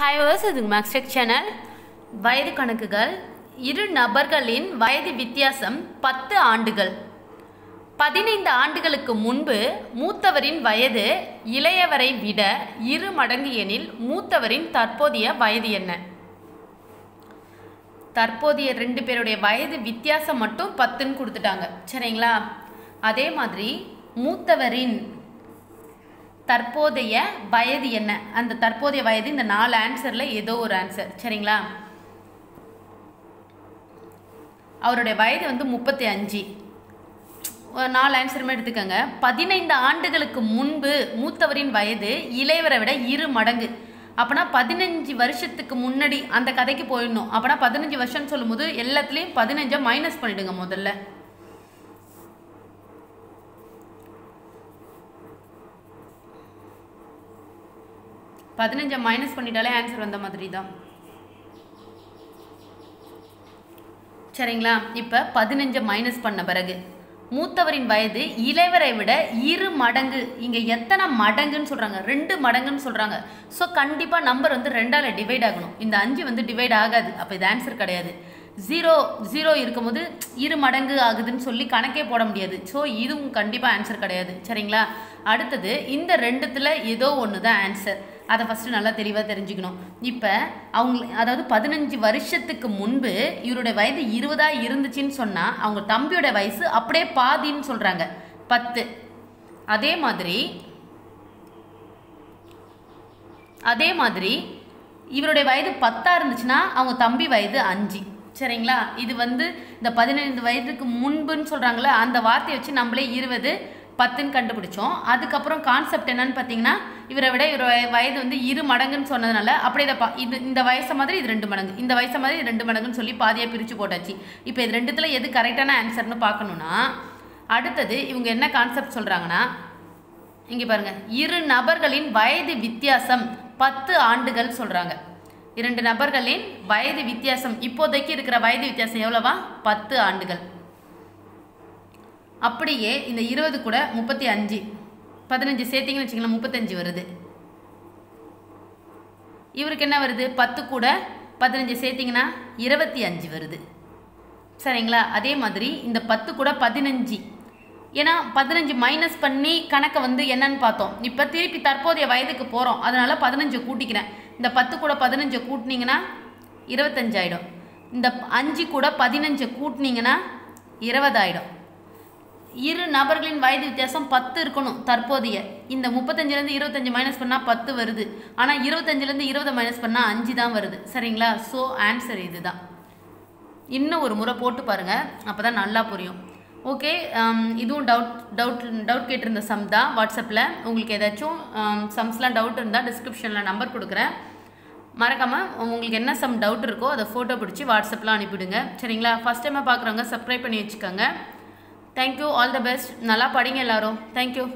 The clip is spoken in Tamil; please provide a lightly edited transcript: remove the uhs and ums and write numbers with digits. Hi, welcome to Max Tech Channel. வயது கணக்குகள் இரு நபர்களின் வயது வித்தியாசம் 10 ஆண்டுகள். 15 ஆண்டுகளுக்கு முன்பு மூத்தவரின் வயது இளையவரை விட இரு மடங்கு எனில் மூத்தவரின் தற்போதைய வயது என்ன? தற்போதைய ரெண்டு பேருடைய வயது வித்தியாசம் மட்டும் 10 ன்னு கொடுத்துட்டாங்க. சரிங்களா? அதே மாதிரி மூத்தவரின் தற்போதைய வயது என்ன? அந்த தற்போதைய வயது இந்த 4 ஆன்சர்ல ஏதோ ஒரு ஆன்சர். சரிங்களா? அவருடைய வயது வந்து 35. 4 ஆன்சருமே எடுத்துக்கங்க. 15 ஆண்டுகளுக்கு முன்பு மூத்தவரின் வயது இளையவரை விட இரு மடங்கு. அப்பனா 15 வருஷத்துக்கு முன்னாடி அந்த கதைக்கு போயிடணும். அப்பனா 15 வருஷம்னு சொல்லும்போது எல்லாத்துலேயும் 15 மைனஸ் பண்ணிடுங்க முதல்ல. பதினஞ்ச மைனஸ் பண்ணிட்டாலே ஆன்சர் வந்த மாதிரி தான். சரிங்களா? இப்போ 15 மைனஸ் பண்ண பிறகு மூத்தவரின் வயது இளையவரை விட இரு மடங்கு. இங்கே எத்தனை மடங்குன்னு சொல்கிறாங்க? 2 மடங்குன்னு சொல்கிறாங்க. ஸோ கண்டிப்பாக நம்பர் வந்து 2ஆல் டிவைட் ஆகணும். இந்த 5 வந்து டிவைட் ஆகாது. அப்போ இது ஆன்சர் கிடையாது. 0 0 இருக்கும்போது இரு மடங்கு ஆகுதுன்னு சொல்லி கணக்கே போட முடியாது. ஸோ இதுவும் கண்டிப்பாக ஆன்சர் கிடையாது. சரிங்களா? அடுத்தது இந்த ரெண்டுத்தில் ஏதோ ஒன்று தான் ஆன்சர். அதை ஃபஸ்ட்டு நல்லா தெளிவாக தெரிஞ்சுக்கணும். இப்போ அவங்க அதாவது 15 வருஷத்துக்கு முன்பு இவருடைய வயது 20 இருந்துச்சுன்னு சொன்னால் அவங்க தம்பியோட வயசு அப்படியே பாதின்னு சொல்கிறாங்க 10. அதே மாதிரி இவருடைய வயது 10 இருந்துச்சுன்னா அவங்க தம்பி வயது 5. சரிங்களா? இது வந்து இந்த 15 வயதுக்கு முன்புன்னு சொல்கிறாங்களே அந்த வார்த்தையை வச்சு நம்மளே 20 10 கண்டுபிடிச்சோம். அதுக்கப்புறம் கான்செப்ட் என்னன்னு பார்த்தீங்கன்னா இவரை விட இவர வயது வந்து இரு மடங்குன்னு சொன்னதுனால அப்படியே இது இந்த வயசை மாதிரி இது 2 மடங்கு, இந்த வயசை மாதிரி இது 2 மடங்குன்னு சொல்லி பாதியாக பிரித்து போட்டாச்சு. இப்போ இது ரெண்டுத்தில் எது கரெக்டான ஆன்சர்னு பார்க்கணுன்னா அடுத்தது இவங்க என்ன கான்செப்ட் சொல்கிறாங்கன்னா இங்கே பாருங்கள், இரு நபர்களின் வயது வித்தியாசம் 10 ஆண்டுகள் சொல்கிறாங்க. 2 நபர்களின் வயது வித்தியாசம் இப்போதைக்கு இருக்கிற வயது வித்தியாசம் எவ்வளவா? 10 ஆண்டுகள். அப்படியே இந்த 20 கூட 35, 15 சேர்த்திங்கன்னு வச்சுக்கலாம் 35 வருது. இவருக்கு என்ன வருது? 10 கூட 15 சேர்த்திங்கன்னா 25 வருது. சரிங்களா? அதே மாதிரி இந்த 10 கூட 15, ஏன்னா 15 மைனஸ் பண்ணி கணக்கை வந்து என்னன்னு பார்த்தோம். இப்போ திருப்பி தற்போதைய வயதுக்கு போகிறோம். அதனால் 15 கூட்டிக்கிறேன். இந்த 10 கூட 15 கூட்டினீங்கன்னா 25 ஆகிடும். இந்த 5 கூட 15 கூட்டினீங்கன்னா 20 ஆகிடும். இரு நபர்களின் வயது வித்தியாசம் 10 இருக்கணும் தற்போதைய. இந்த 35லேருந்து 25 மைனஸ் பண்ணால் 10 வருது. ஆனால் 25லேருந்து 20 மைனஸ் பண்ணால் 5 தான் வருது. சரிங்களா? ஸோ ஆன்சர் இது தான். இன்னும் ஒரு முறை போட்டு பாருங்கள், அப்போ தான் நல்லா புரியும். ஓகே, இதுவும் டவுட் கேட்டிருந்த சம் தான். வாட்ஸ்அப்பில் உங்களுக்கு ஏதாச்சும் சம்ஸ்லாம் டவுட் இருந்தால் டிஸ்கிரிப்ஷனில் நம்பர் கொடுக்குறேன். மறக்காமல் உங்களுக்கு என்ன சம் டவுட் இருக்கோ அதை ஃபோட்டோ பிடிச்சி வாட்ஸ்அப்பில் அனுப்பிவிடுங்க. சரிங்களா? ஃபஸ்ட் டைமாக பார்க்குறவங்க சப்ஸ்கிரைப் பண்ணி வச்சுக்கோங்க. Thank you, all the best. நல்லா படிங்க எல்லாரும். Thank you.